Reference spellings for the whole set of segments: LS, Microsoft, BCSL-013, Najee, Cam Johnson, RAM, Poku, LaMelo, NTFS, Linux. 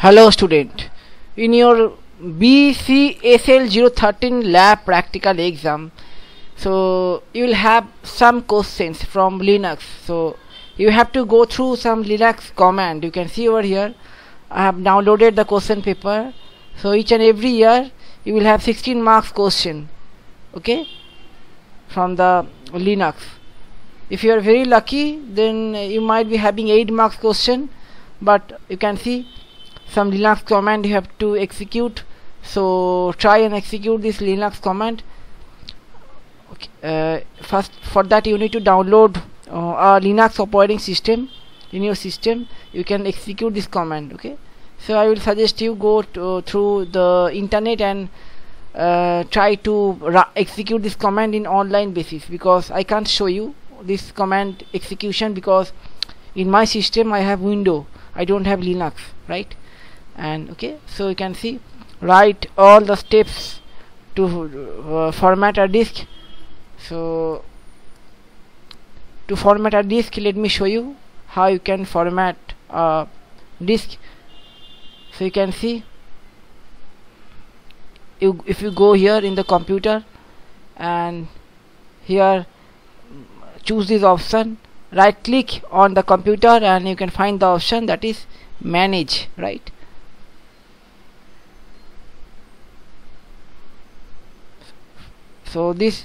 Hello student, in your BCSL-013 lab practical exam, so you will have some questions from Linux. So you have to go through some Linux command. You can see over here I have downloaded the question paper. So each and every year you will have 16 marks question, okay, from the Linux. If you are very lucky, then you might be having 8 marks question, but you can see some Linux command you have to execute. So try and execute this Linux command. Okay, first, for that you need to download a Linux operating system. In your system you can execute this command, okay. So I will suggest you go through the internet and try to execute this command in online basis, because I can't show you this command execution, because in my system I have Windows, I don't have Linux, right? And okay, so you can see, write all the steps to format a disk. So to format a disk, let me show you how you can format a disk. So you can see, if you go here in the computer and here choose this option, right click on the computer and you can find the option that is manage, right? So this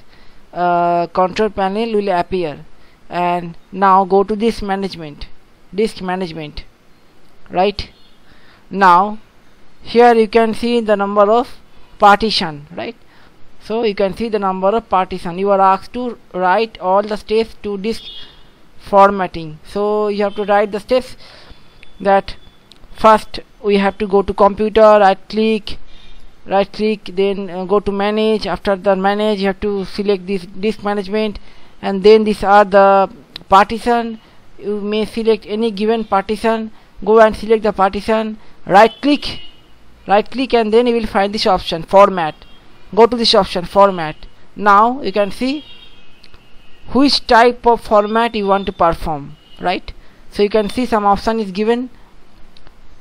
control panel will appear, and now go to this management, disk management, right? Now here you can see the number of partition, right? So you can see the number of partition. You are asked to write all the steps to disk formatting. So you have to write the steps, that first we have to go to computer, right click, then go to manage. After the manage you have to select this disk management, and then these are the partition. You may select any given partition, go and select the partition, right click, and then you will find this option format. Go to this option format. Now you can see which type of format you want to perform, right? So you can see some option is given.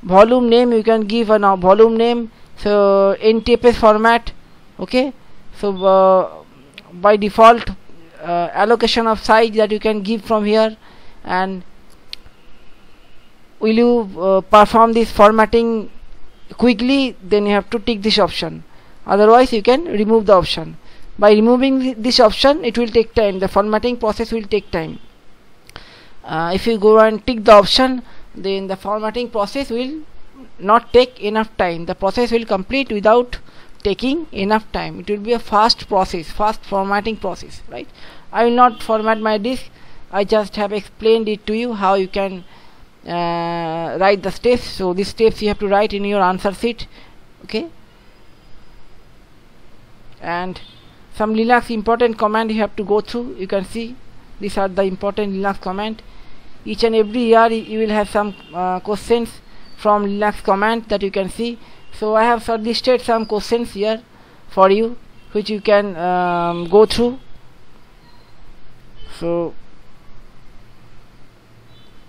Volume name, you can give a volume name. So NTFS format, okay. So by default allocation of size that you can give from here. And will you perform this formatting quickly, then you have to tick this option, otherwise you can remove the option. By removing this option it will take time, the formatting process will take time. If you go and tick the option, then the formatting process will not take enough time, the process will complete without taking enough time. It will be a fast process, fast formatting process, right? I will not format my disk, I just have explained it to you how you can write the steps. So these steps you have to write in your answer sheet, okay. And some Linux important command you have to go through. You can see these are the important Linux command. Each and every year you will have some questions from Linux command that you can see. So I have shortlisted some questions here for you, which you can go through. So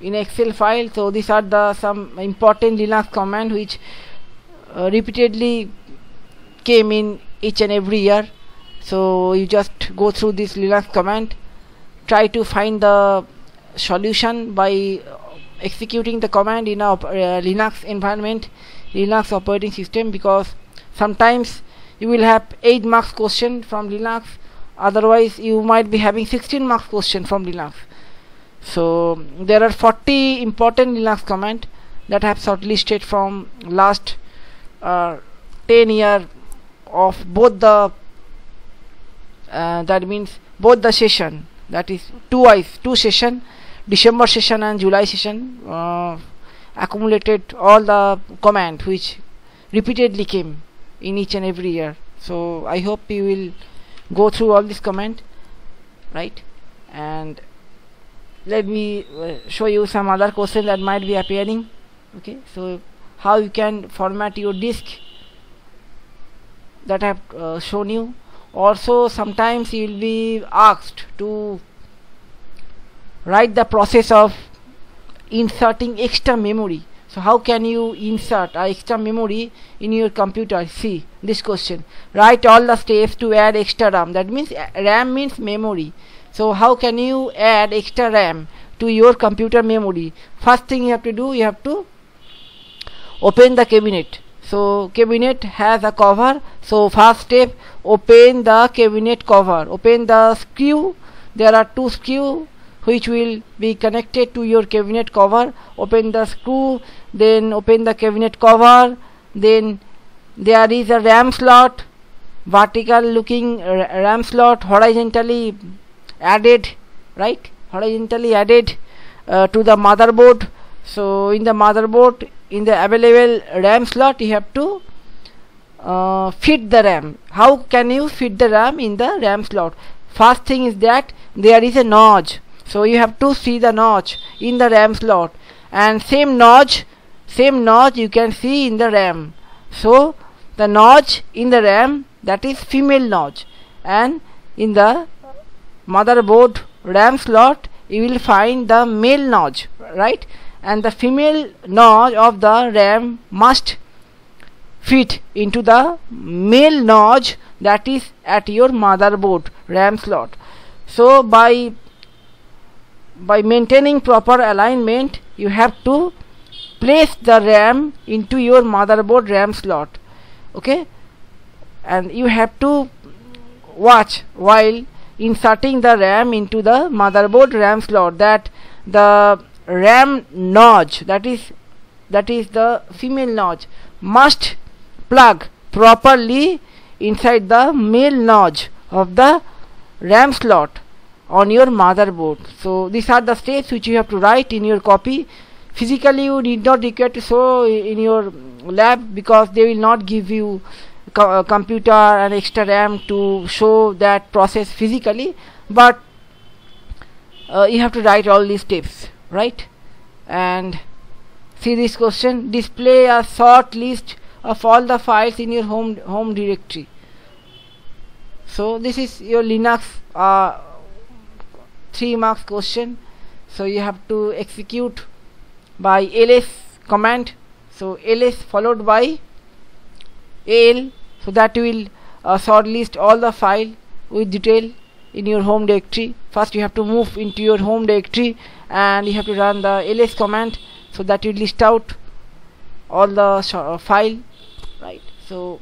in Excel file, so these are the some important Linux command which repeatedly came in each and every year. So you just go through this Linux command, try to find the solution by executing the command in a Linux environment, Linux operating system, because sometimes you will have 8 marks question from Linux, otherwise you might be having 16 marks question from Linux. So there are 40 important Linux command that I have shortlisted from last 10 year of both the that means both the session, that is two session, December session and July session, accumulated all the command which repeatedly came in each and every year. So I hope you will go through all this command, right? And let me show you some other question that might be appearing, okay. So how you can format your disk, that I have shown you. Also sometimes you will be asked to write the process of inserting extra memory. So how can you insert extra memory in your computer? See this question. Write all the steps to add extra RAM. That means RAM means memory. So how can you add extra RAM to your computer memory? First thing you have to do, you have to open the cabinet. So cabinet has a cover. So first step, open the cabinet cover. Open the screw. There are two screws which will be connected to your cabinet cover. Open the screw, then open the cabinet cover. Then there is a RAM slot, vertical looking RAM slot, horizontally added, right? Horizontally added to the motherboard. So in the motherboard, in the available RAM slot, you have to fit the RAM. How can you fit the RAM in the RAM slot? First thing is that there is a notch. So you have to see the notch in the RAM slot, and same notch you can see in the RAM. So the notch in the RAM, that is female notch, and in the motherboard RAM slot you will find the male notch, right? And the female notch of the RAM must fit into the male notch that is at your motherboard RAM slot. So by maintaining proper alignment, you have to place the RAM into your motherboard RAM slot, okay? And you have to watch while inserting the RAM into the motherboard RAM slot that the RAM notch, that is the female notch, must plug properly inside the male notch of the RAM slot on your motherboard. So these are the steps which you have to write in your copy. Physically you need not require to show in your lab, because they will not give you computer and extra RAM to show that process physically, but you have to write all these steps, right? And see this question. Display a short list of all the files in your home directory. So this is your Linux 3 marks question. So you have to execute by LS command. So LS followed by AL, so that will shortlist all the file with detail in your home directory. First you have to move into your home directory and you have to run the LS command, so that you list out all the file, right? So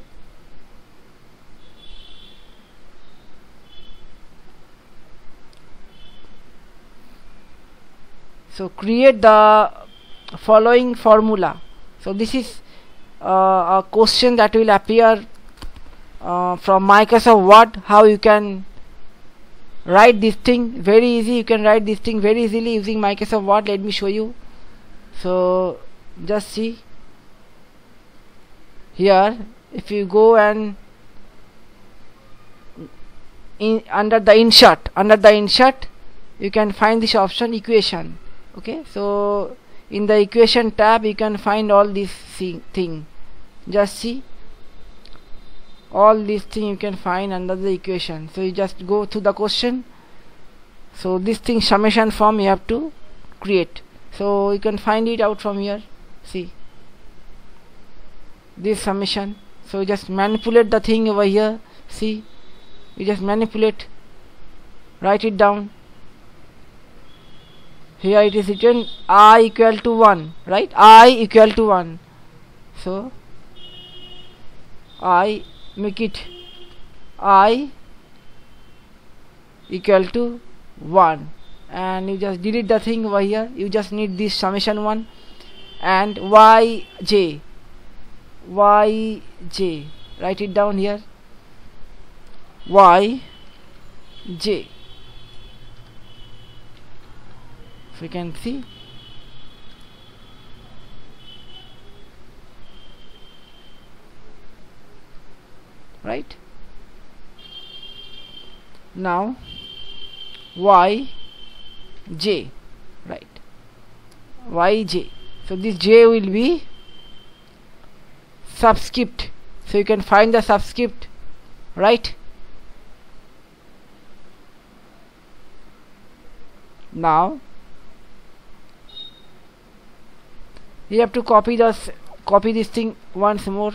create the following formula. So this is a question that will appear from Microsoft Word. How you can write this thing very easy. You can write this thing very easily using Microsoft Word. Let me show you. So just see here. If you go and in under the insert you can find this option, equation. Okay, so in the equation tab you can find all this thing. Just see all this thing you can find under the equation. So you just go to the question. So this thing, summation form, you have to create. So you can find it out from here. See this summation. So you just manipulate the thing over here. See, you just manipulate, write it down. Here it is written I equal to 1, right? I equal to 1. So I make it I equal to 1, and you just delete the thing over here. You just need this summation 1 and y j, write it down here, y j. We can see right now y j, right, y j. So this j will be subscript, so you can find the subscript, right? Now you have to copy this thing once more.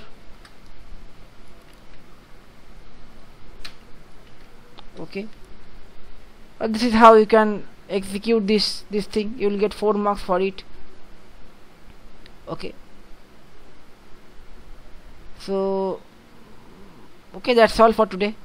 Okay, this is how you can execute this thing. You will get 4 marks for it. Okay, so okay, that's all for today.